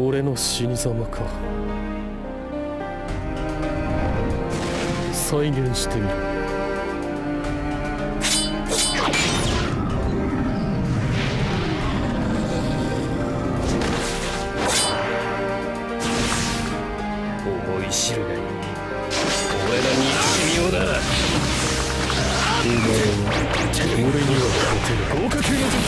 俺の死に様か。再現している。思い知るがいい。俺の憎しみようだ。俺には勝てる。豪華級の術。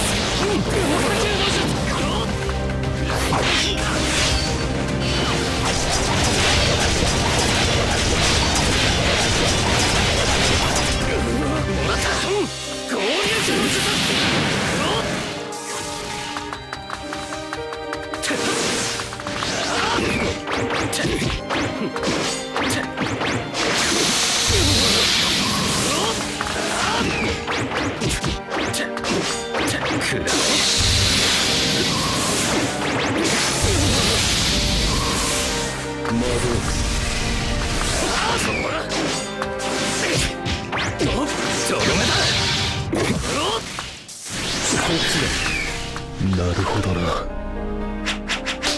なるほどな。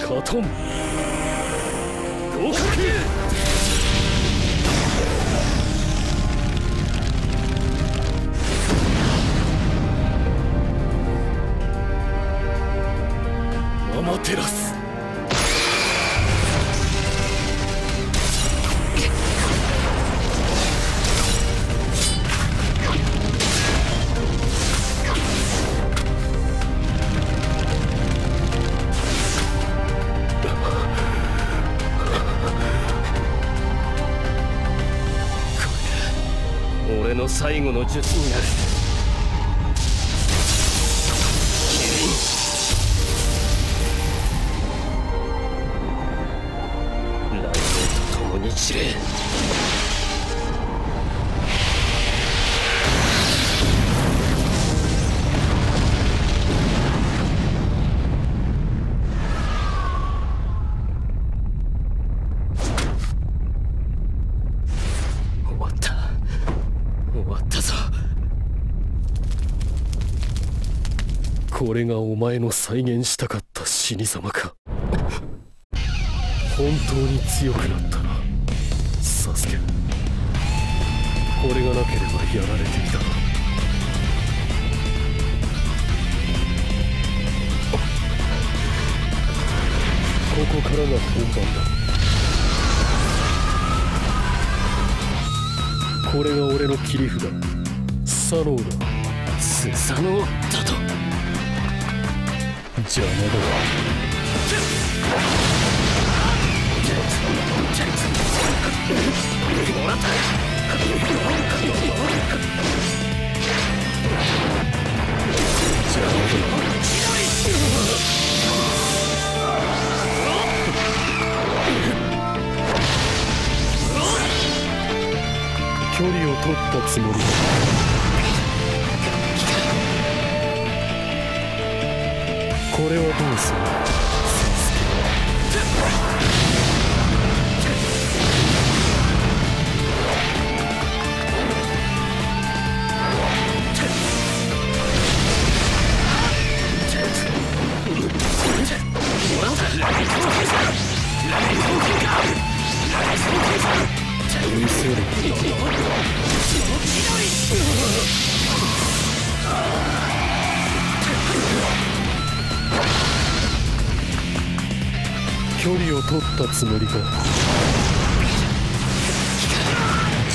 カトン合格。テラス俺の最後の術になる。知れ終わった。終わったぞ。これがお前の再現したかった死に様か。本当に強くなったな。サスケ、これがなければやられていた。ここからが本番だ。これが俺の切り札、サノーだ。スサノーだと。邪魔だわ。もらった距離を取ったつもりだ。これはどうする。距離を取ったつもりか。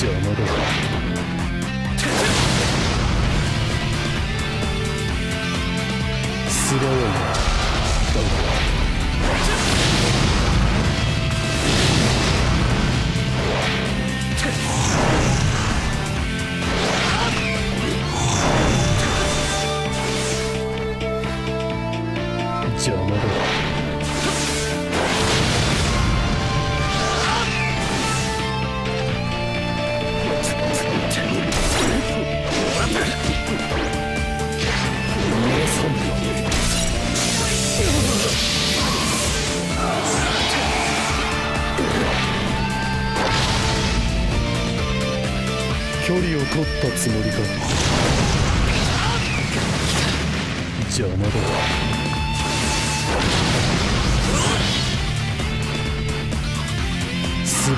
邪魔だ。素早いな。邪魔だ。距離を取ったつもりか。邪魔だ。奪われる。邪魔だ。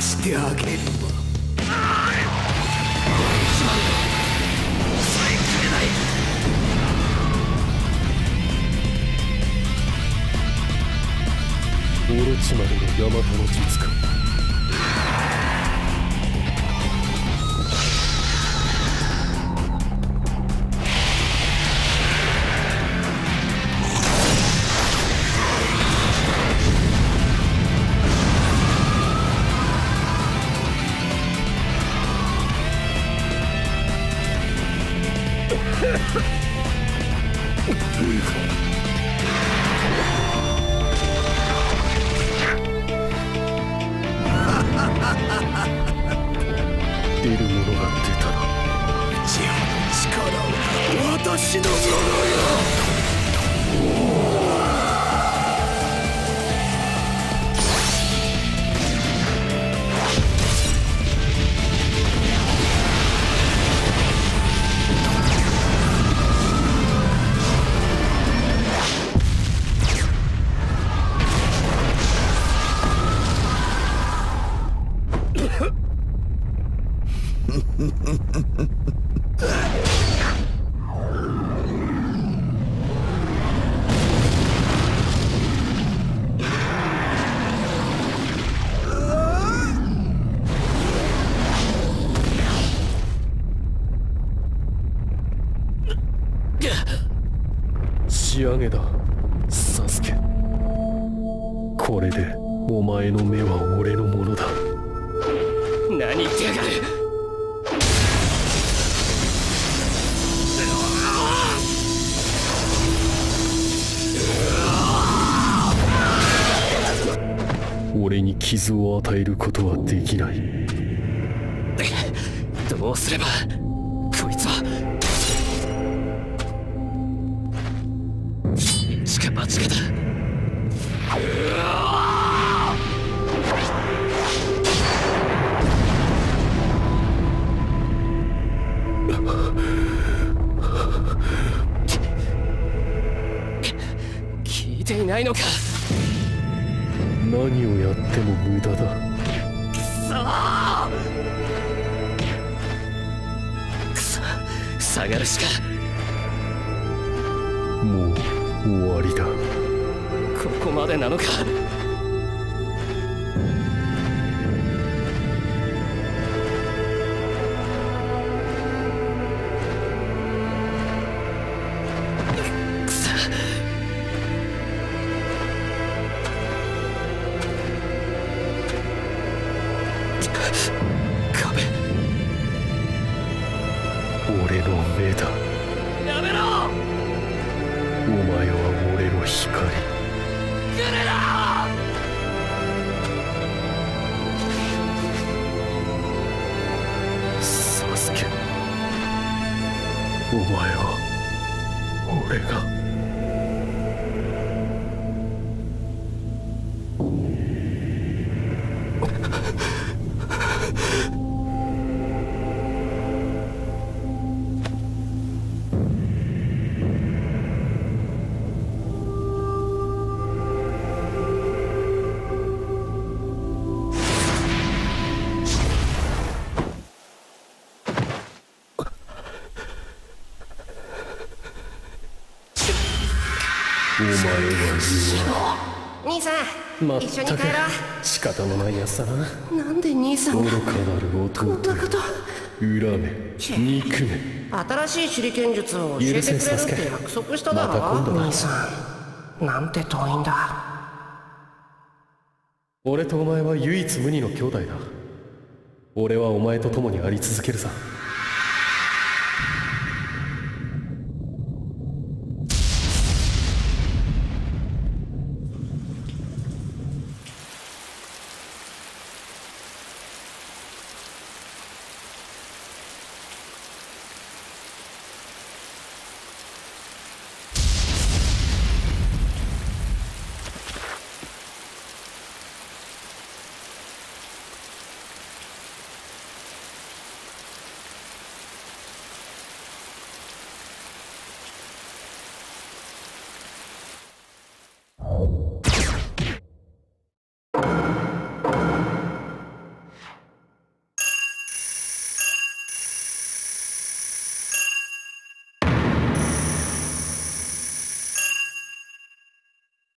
してあげるわ。オロチマルのヤマタの術か。出るものが出たら自分の力を私のものよ。 仕上げだ、サスケ。これでお前の目は俺のものだ。何言ってやがる。 俺に傷を与えることはできない。どうすればこいつは。一か八かだ。聞いていないのか。 何をやっても無駄だ。くそー！くそ、下がるしか。もう終わりだ。ここまでなのか。くそ。 俺の目だ。やめろ。お前は俺の光。くれな。 サスケ、お前は俺が。 お前は言うな。兄さん。まったく仕方のないやつだな。なんで兄さんが愚かなる弟を恨め憎め。新しい手裏剣術を教えてくれるって約束しただろ。また今度兄さんなんて遠いんだ。俺とお前は唯一無二の兄弟だ。俺はお前と共にあり続けるさ。